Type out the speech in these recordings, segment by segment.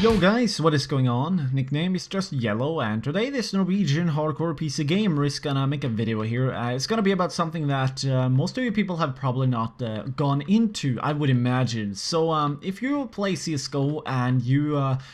Yo guys, what is going on? Nickname is just Yellow, and today this Norwegian hardcore PC gamer is gonna make a video here. It's gonna be about something that most of you people have probably not gone into, I would imagine. So if you play CSGO and you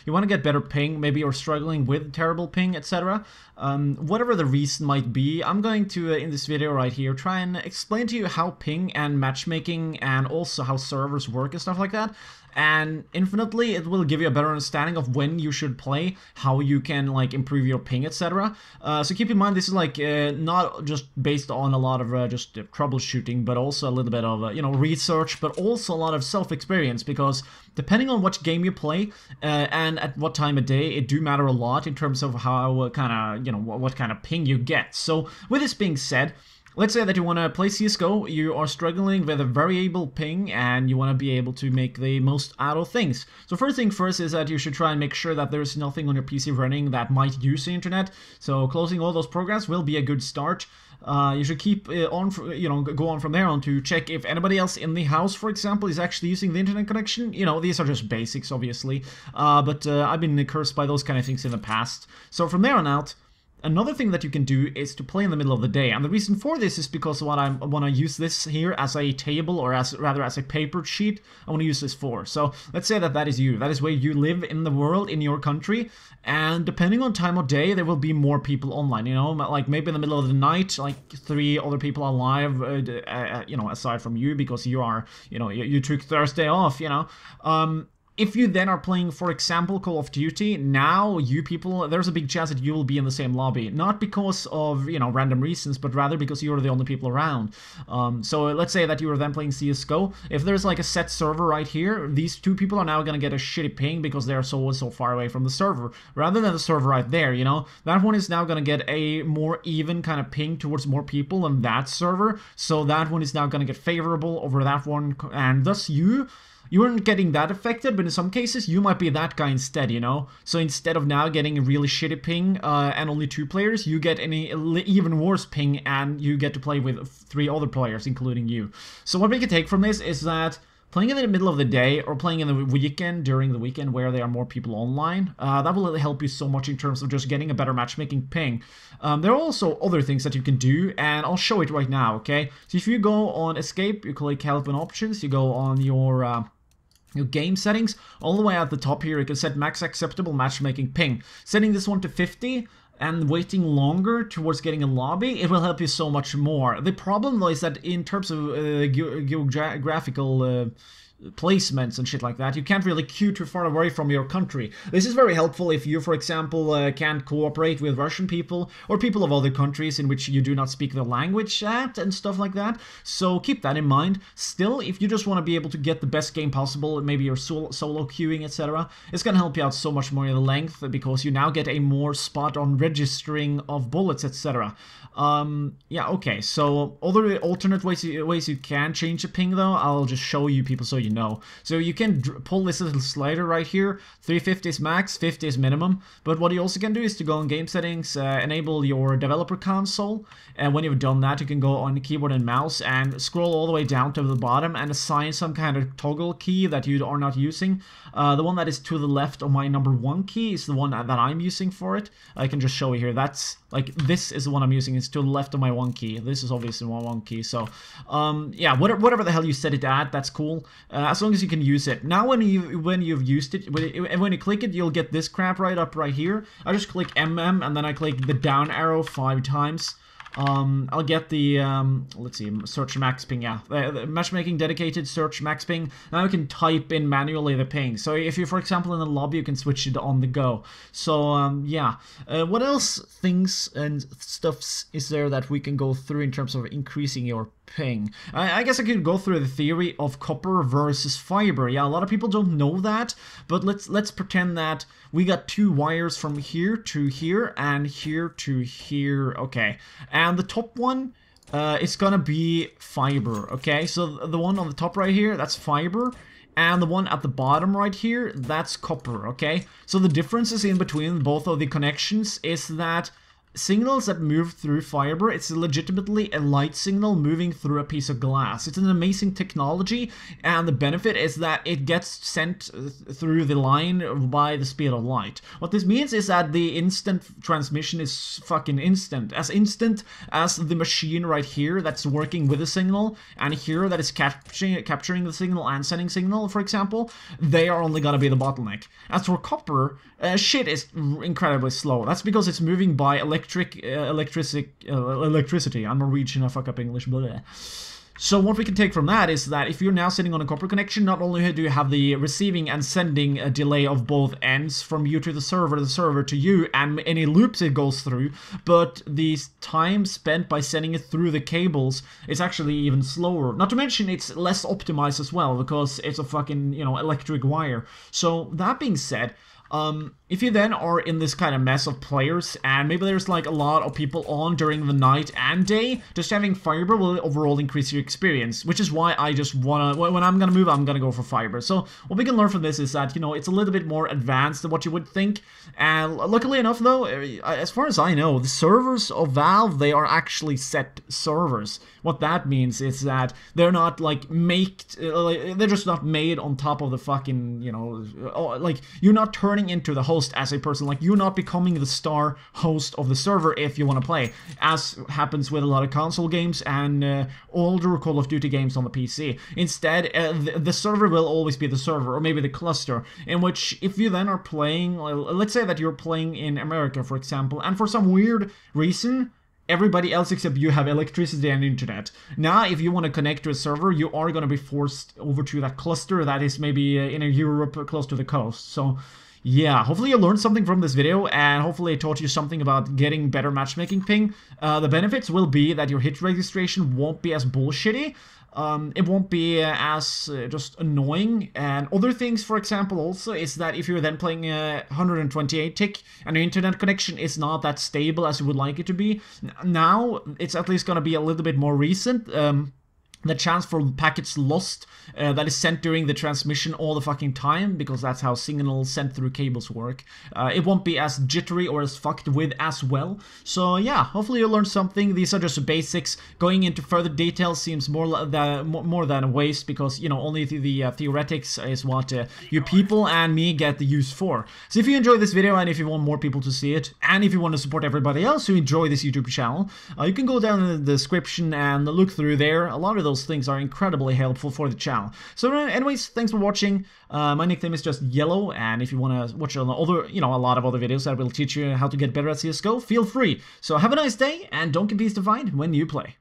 want to get better ping, maybe you're struggling with terrible ping, etc. Whatever the reason might be, I'm going to, in this video right here, try and explain to you how ping and matchmaking and also how servers work and stuff like that. And infinitely, it will give you a better understanding of when you should play, how you can like improve your ping, etc. So keep in mind, this is like not just based on a lot of just troubleshooting, but also a little bit of research, but also a lot of self-experience, because depending on what game you play and at what time of day, it do matter a lot in terms of how kind of what kind of ping you get. So with this being said, let's say that you want to play CSGO, you are struggling with a variable ping and you want to be able to make the most out of things. So first thing first is that you should try and make sure that there's nothing on your PC running that might use the internet. So closing all those programs will be a good start. You should keep on, go on from there on to check if anybody else in the house, for example, is actually using the internet connection. You know, these are just basics, obviously, but I've been cursed by those kind of things in the past. So from there on out, another thing that you can do is to play in the middle of the day, and the reason for this is because what I want to use this here as a table, or rather as a paper sheet, I want to use this for. So let's say that that is you, that is where you live in the world, in your country, and depending on time of day, there will be more people online, like maybe in the middle of the night, like three other people are live, aside from you, because you are, you took Thursday off, If you then are playing, for example, Call of Duty, now you people, there's a big chance that you will be in the same lobby. Not because of, random reasons, but rather because you're the only people around. So let's say that you are then playing CSGO. If there's like a set server right here, these two people are now going to get a shitty ping because they are so far away from the server. Rather than the server right there, that one is now going to get a more even kind of ping towards more people than that server. So that one is now going to get favorable over that one, and thus you aren't getting that affected, but in some cases, you might be that guy instead, So instead of now getting a really shitty ping and only two players, you get an even worse ping and you get to play with three other players, including you. So what we can take from this is that playing in the middle of the day or playing in the weekend, during the weekend where there are more people online, that will help you so much in terms of just getting a better matchmaking ping. There are also other things that you can do, and I'll show it right now, okay? So if you go on Escape, you click Help and Options, you go on your game settings, all the way at the top here, you can set max acceptable matchmaking ping. Setting this one to 50 and waiting longer towards getting a lobby, it will help you so much more. The problem though is that in terms of geographical placements and shit like that, you can't really queue too far away from your country. This is very helpful if you, for example, can't cooperate with Russian people or people of other countries in which you do not speak the language at and stuff like that, so keep that in mind. Still, if you just want to be able to get the best game possible, maybe your solo queuing, etc., it's going to help you out so much more in the length, because you now get a more spot on registering of bullets, etc. Yeah, okay, so other alternate ways you can change the ping though, I'll just show you people so you know. So you can pull this little slider right here, 350 is max, 50 is minimum, but what you also can do is to go on game settings, enable your developer console, and when you've done that, you can go on the keyboard and mouse and scroll all the way down to the bottom and assign some kind of toggle key that you are not using. The one that is to the left of my #1 key is the one that I'm using for it. I can just show you here, that's like, this is the one I'm using, it's to the left of my 1 key. This is obviously my 1 key, so yeah, whatever the hell you set it at, that's cool. As long as you can use it. Now when you've used it, and when you click it, you'll get this crap right here. I just click MM and then I click the down arrow 5 times. I'll get the, let's see, search max ping, yeah, the matchmaking dedicated search max ping. Now you can type in manually the ping, so if you're, for example, in the lobby, you can switch it on the go. So, yeah, what else things and stuffs is there that we can go through in terms of increasing your ping? I guess I could go through the theory of copper versus fiber. Yeah, a lot of people don't know that, but let's pretend that we got two wires from here to here and here to here, okay. And the top one, it's gonna be fiber, okay? So the one on the top right here, that's fiber. And the one at the bottom right here, that's copper, okay? So the differences in between both of the connections is that signals that move through fiber. It's legitimately a light signal moving through a piece of glass. It's an amazing technology, and the benefit is that it gets sent through the line by the speed of light. What this means is that the instant transmission is fucking instant as the machine right here that's working with the signal, and here that is capturing the signal and sending signal, for example. They are only gonna be the bottleneck. As for copper, shit is incredibly slow. That's because it's moving by electricity. I'm Norwegian, I fuck up English, blah. So what we can take from that is that if you're now sitting on a copper connection, not only do you have the receiving and sending a delay of both ends from you to the server to you, and any loops it goes through, but the time spent by sending it through the cables is actually even slower. Not to mention it's less optimized as well, because it's a fucking, you know, electric wire. So that being said, if you then are in this kind of mess of players, and maybe there's like a lot of people on during the night and day, just having fiber will overall increase your experience, which is why I just wanna, when I'm gonna move, I'm gonna go for fiber. So what we can learn from this is that, you know, it's a little bit more advanced than what you would think, and luckily enough though, as far as I know, the servers of Valve, they are actually set servers. What that means is that they're not like they're just not made on top of the fucking, you know, like, you're not turning into the host as a person, like you're not becoming the star host of the server if you want to play, as happens with a lot of console games and older Call of Duty games on the PC. Instead, the server will always be the server, or maybe the cluster, in which if you then are playing, let's say that you're playing in America, for example, and for some weird reason, everybody else except you have electricity and internet. Now, if you want to connect to a server, you are going to be forced over to that cluster that is maybe in Europe or close to the coast. So yeah, hopefully you learned something from this video, and hopefully it taught you something about getting better matchmaking ping. The benefits will be that your hit registration won't be as bullshitty, it won't be as just annoying, and other things, for example, also is that if you're then playing 128 tick and your internet connection is not that stable as you would like it to be, now it's at least going to be a little bit more recent. The chance for packets lost that is sent during the transmission all the fucking time, because that's how signals sent through cables work. It won't be as jittery or as fucked with as well. So yeah, hopefully you learned something. These are just basics. Going into further details seems more than a waste, because, you know, only the theoretics is what you people and me get the use for. So if you enjoyed this video, and if you want more people to see it, and if you want to support everybody else who enjoy this YouTube channel, you can go down in the description and look through there. A lot of those things are incredibly helpful for the channel. So anyways, thanks for watching. My nickname is just Yellow, and if you want to watch other, you know, a lot of other videos that will teach you how to get better at CSGO, feel free. So have a nice day, and don't get peace defined when you play.